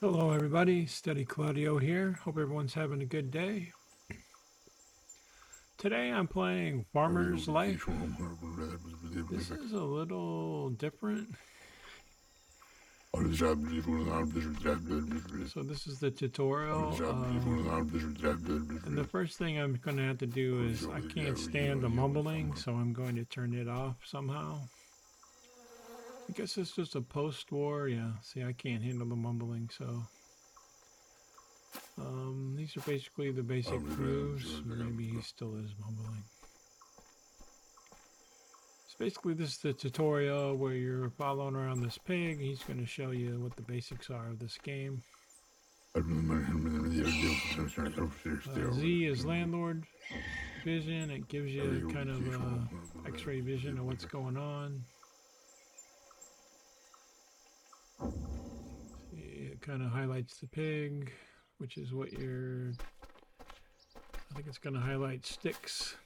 Hello everybody, Steady Claudio here. Hope everyone's having a good day. Today I'm playing Farmer's Life. This is a little different. So this is the tutorial, and the first thing I'm going to have to do is I can't stand the mumbling, so I'm going to turn it off somehow. I guess it's just a post-war, yeah, see I can't handle the mumbling, so. These are basically the basic moves, maybe he still is mumbling. Basically, this is the tutorial where you're following around this pig. He's going to show you what the basics are of this game. Z is landlord vision. It gives you kind of X-ray vision of what's going on. It kind of highlights the pig, which is what you're... I think it's going to highlight sticks.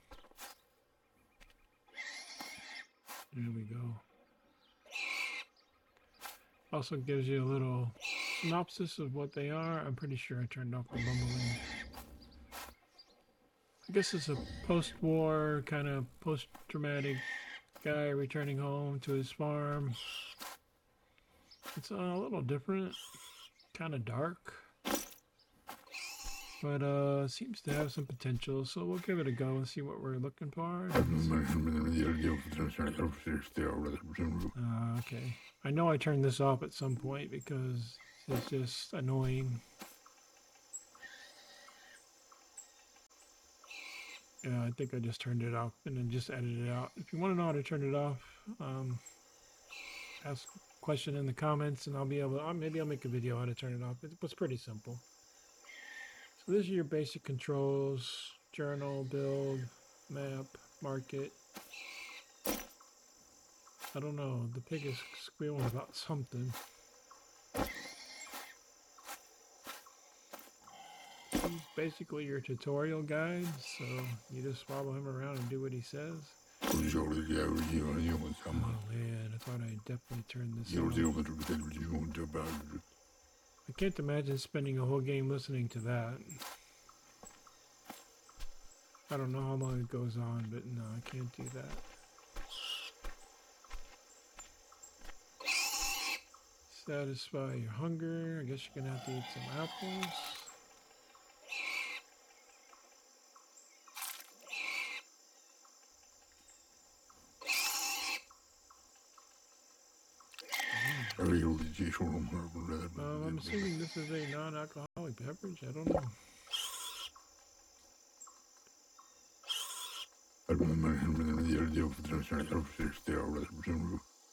There we go. Also gives you a little synopsis of what they are. I'm pretty sure I turned off the mumbling. I guess it's a post-war kind of post-traumatic guy returning home to his farm. It's a little different, kind of dark, but seems to have some potential, so we'll give it a go and see what we're looking for. Okay. I know I turned this off at some point because it's just annoying. Yeah, I think I just turned it off and then just edited it out. If you want to know how to turn it off, ask a question in the comments and I'll be able to, maybe I'll make a video how to turn it off. It was pretty simple. So these are your basic controls: journal, build, map, market. I don't know, the pig is squealing about something. He's basically your tutorial guide, so you just follow him around and do what he says. Oh man, I thought I definitely turned this on. I can't imagine spending a whole game listening to that. I don't know how long it goes on, but no, I can't do that. Satisfy your hunger. I guess you're gonna have to eat some apples. I'm assuming this is a non-alcoholic beverage. I don't know.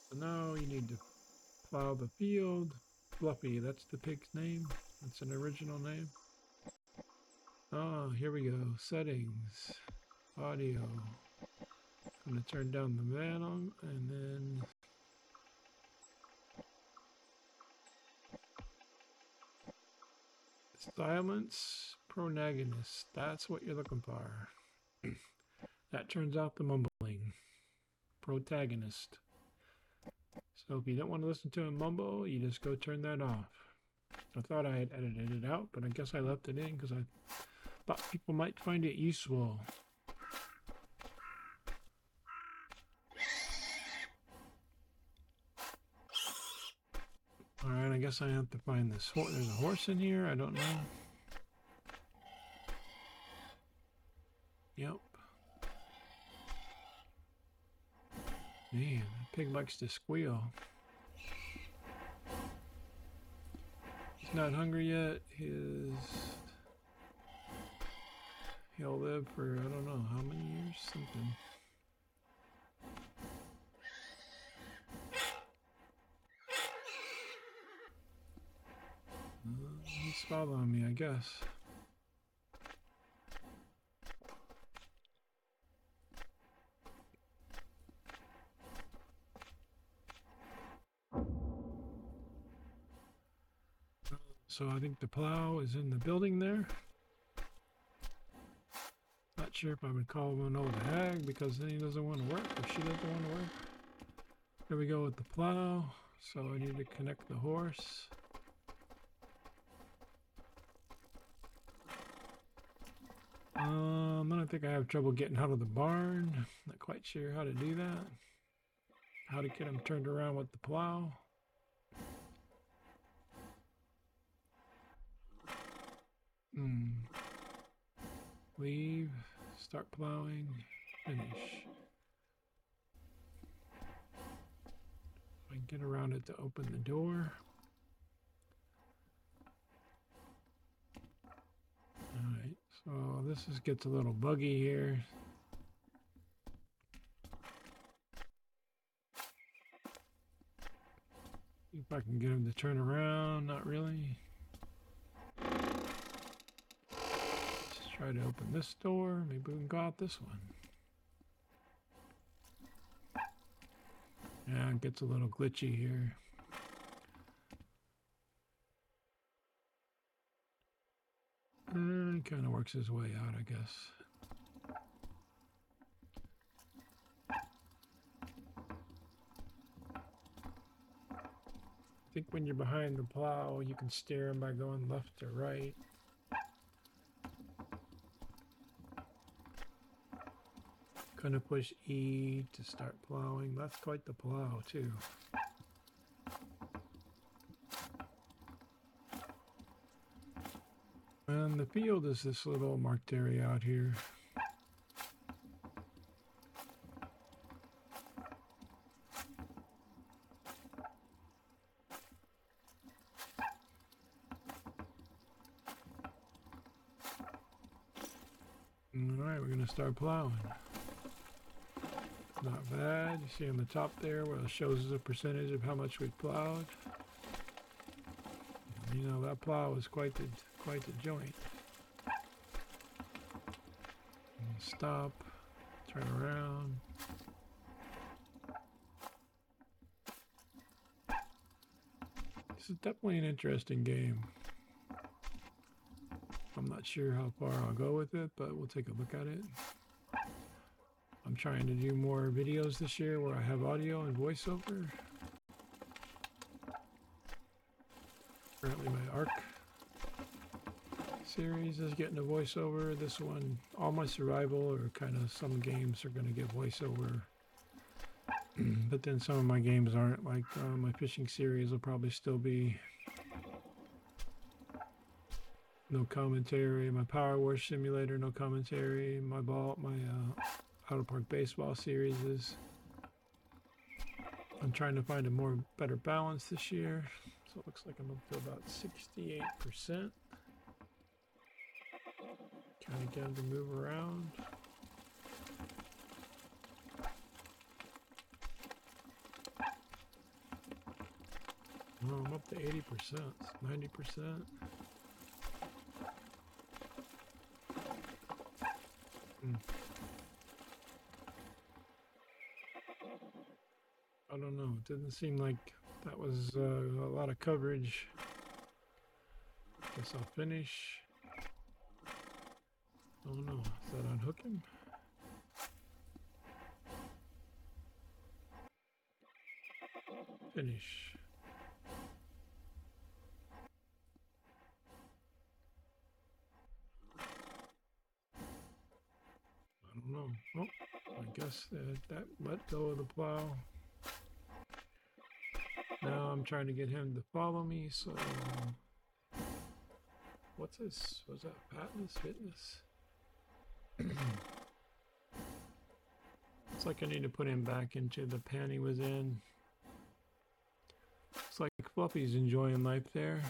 So now you need to plow the field. Fluffy, that's the pig's name. That's an original name. Oh, here we go. Settings. Audio. I'm going to turn down the volume and then... silence, protagonist. That's what you're looking for. That turns off the mumbling. Protagonist. So if you don't want to listen to him mumble, you just go turn that off. I thought I had edited it out, but I guess I left it in because I thought people might find it useful. Alright, I guess I have to find this horse. There's a horse in here, I don't know. Yep. Man, that pig likes to squeal. He's not hungry yet. He'll live for, I don't know, how many years? Something. He's following me, I guess. So I think the plow is in the building there. Not sure if I would call him an old hag because then he doesn't want to work or she doesn't want to work. Here we go with the plow. So I need to connect the horse. I don't think I have trouble getting out of the barn. Not quite sure how to do that. How to get him turned around with the plow. Leave, start plowing, finish. I can get around it to open the door. Alright, so this is, gets a little buggy here. See if I can get him to turn around, not really. Try to open this door. Maybe we can go out this one. Yeah, it gets a little glitchy here. It kind of works his way out, I guess. I think when you're behind the plow, you can steer him by going left to right. Gonna push E to start plowing. That's quite the plow too. And the field is this little marked area out here. Alright, we're gonna start plowing. Not bad. You see on the top there where it shows the percentage of how much we plowed. And you know that plow is quite the joint. And stop. Turn around. This is definitely an interesting game. I'm not sure how far I'll go with it, but we'll take a look at it. I'm trying to do more videos this year where I have audio and voiceover. Currently my ARC series is getting a voiceover. This one, all my survival or kind of some games are going to get voiceover. But then some of my games aren't, like my fishing series will probably still be no commentary. My Power Wash Simulator, no commentary. My Out of Park Baseball series is. I'm trying to find a better balance this year. So it looks like I'm up to about 68%. Kind of getting to move around. Well, I'm up to 80%, 90%. I don't know, it didn't seem like that was a lot of coverage. Guess I'll finish. Oh no, is that unhook him? Finish. know. Nope. I guess that let go of the plow. Now I'm trying to get him to follow me, so... What's this? Was that Patness? Fitness? It's like I need to put him back into the pen he was in. It's like Fluffy's enjoying life there.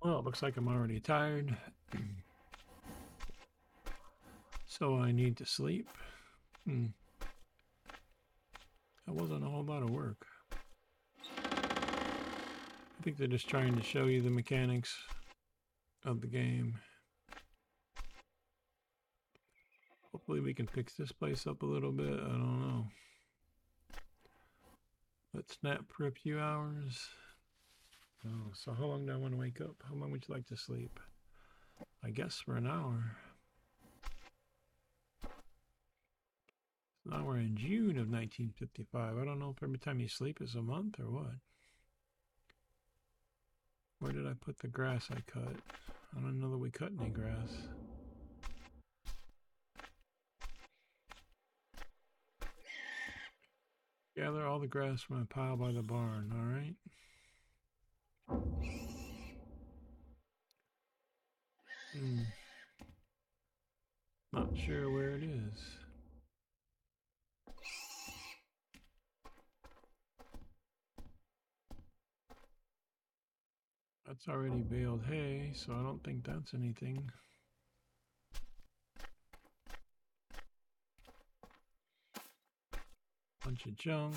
Well, it looks like I'm already tired, so I need to sleep. That wasn't a whole lot of work. I think they're just trying to show you the mechanics of the game. Hopefully we can fix this place up a little bit. I don't know. Let's nap for a few hours. Oh, so how long do I want to wake up? How long would you like to sleep? I guess for an hour. Now we're in June of 1955. I don't know if every time you sleep is a month or what. Where did I put the grass I cut? I don't know that we cut any grass. Gather all the grass from a pile by the barn, all right? Not sure where it is. That's already baled hay, so I don't think that's anything. Bunch of junk.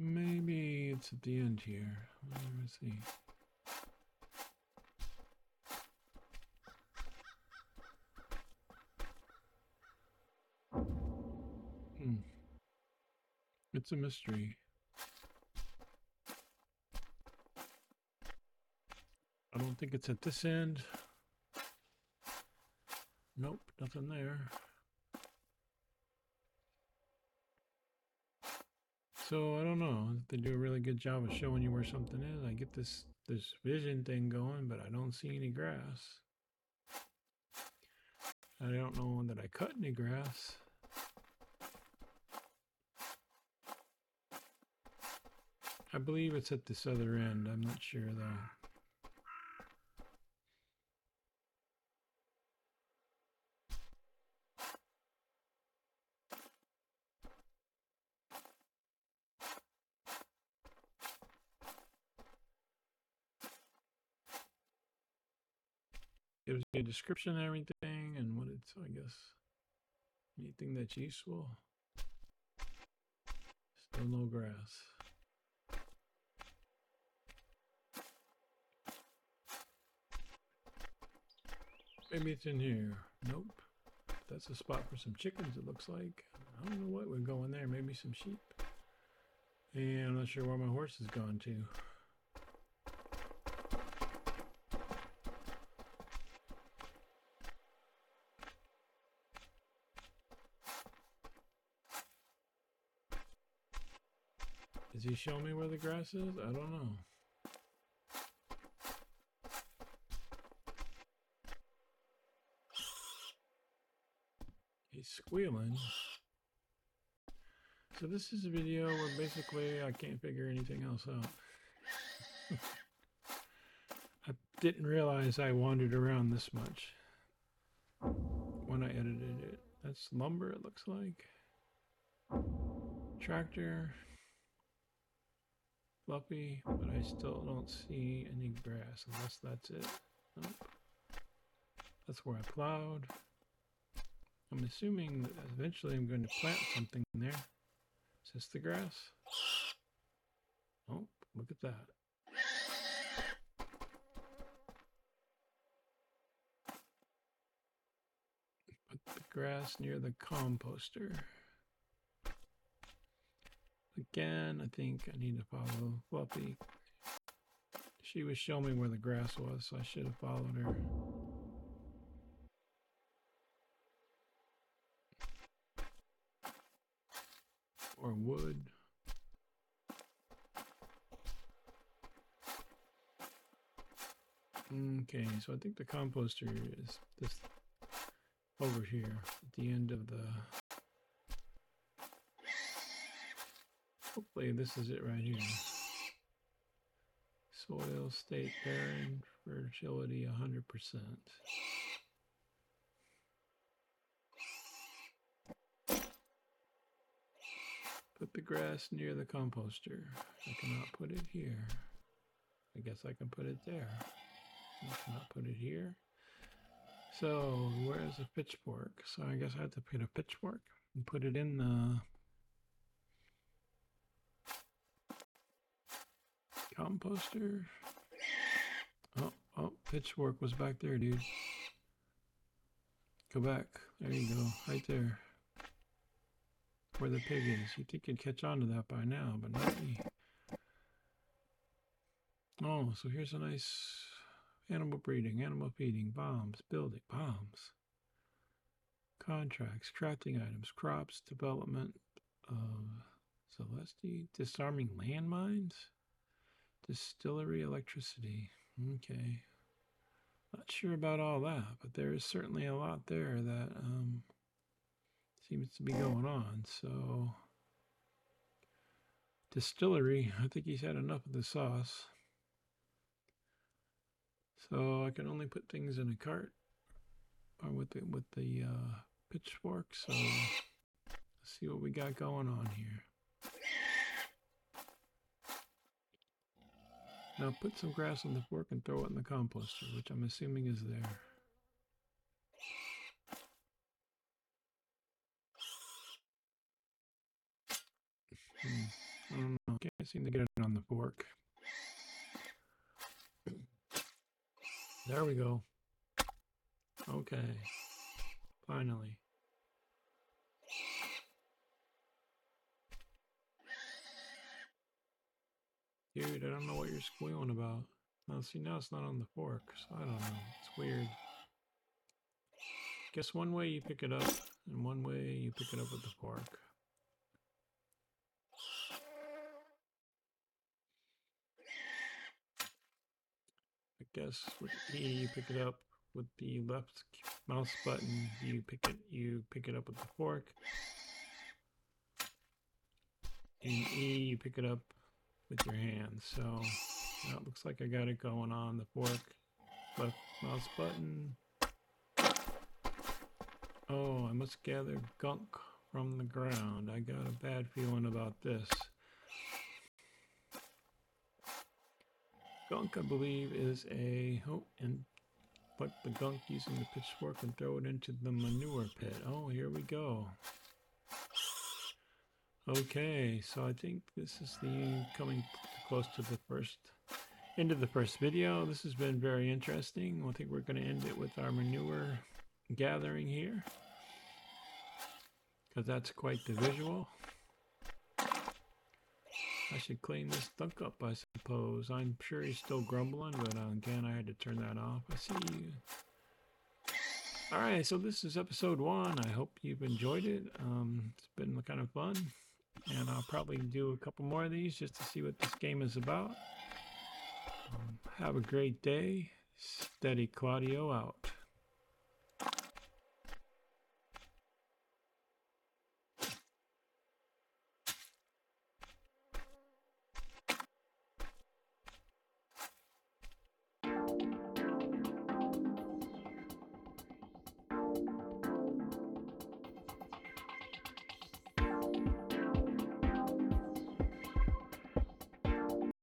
Maybe it's at the end here. Let me see. It's a mystery. I don't think it's at this end. Nope, nothing there. So I don't know. They do a really good job of showing you where something is. I get this vision thing going, but I don't see any grass. I don't know that I cut any grass. I believe it's at this other end. I'm not sure though. Gives you a description and everything, and what it's, I guess, anything that's useful. Still no grass. Maybe it's in here. Nope. That's a spot for some chickens, it looks like. I don't know what would go in there. Maybe some sheep. And I'm not sure where my horse has gone to. Does he show me where the grass is? I don't know. He's squealing. So this is a video where basically I can't figure anything else out. I didn't realize I wandered around this much when I edited it. That's lumber, it looks like. Tractor. Fluffy, but I still don't see any grass unless that's it. Nope. That's where I plowed. I'm assuming that eventually I'm going to plant something in there. Is this the grass? Oh, look at that. Put the grass near the composter. Again, I think I need to follow Fluffy. She was showing me where the grass was, so I should have followed her. Or wood. Okay, so I think the composter is this over here at the end of the... Hopefully this is it right here. Soil state barren, fertility 100%. Put the grass near the composter. I cannot put it here. I guess I can put it there. I cannot put it here. So where's the pitchfork? So I guess I have to put a pitchfork and put it in the composter. Oh, pitchfork was back there, dude. Go back. There you go. Right there. Where the pig is. You'd think you'd catch on to that by now, but not me. Oh, so here's a nice animal breeding, animal feeding, bombs, building, bombs, contracts, crafting items, crops, development of Celesti, disarming landmines, distillery, electricity. Okay. Not sure about all that, but there is certainly a lot there that seems to be going on. So, distillery, I think he's had enough of the sauce. So I can only put things in a cart or with the pitchfork. So let's see what we got going on here. Now put some grass on the fork and throw it in the composter, which I'm assuming is there. I don't know. Can't seem to get it on the fork. There we go. Okay. Finally. Dude, I don't know what you're squealing about. Now, see, now it's not on the fork, so I don't know. It's weird. Guess one way you pick it up, and one way you pick it up with the fork. Guess with E you pick it up with the left mouse button. You pick it up with the fork. And E you pick it up with your hand. So now it looks like I got it going on. The fork, left mouse button. Oh, I must gather gunk from the ground. I got a bad feeling about this. Gunk, I believe, is a... Oh, and put the gunk using the pitchfork and throw it into the manure pit. Oh, here we go. Okay, so I think this is the coming close to the first end of the first video. This has been very interesting. I think we're going to end it with our manure gathering here, because that's quite the visual. I should clean this dunk up, I suppose. I'm sure he's still grumbling, but again, I had to turn that off. I see you. Alright, so this is episode 1. I hope you've enjoyed it. It's been kind of fun. And I'll probably do a couple more of these just to see what this game is about. Have a great day. Steady Claudio out.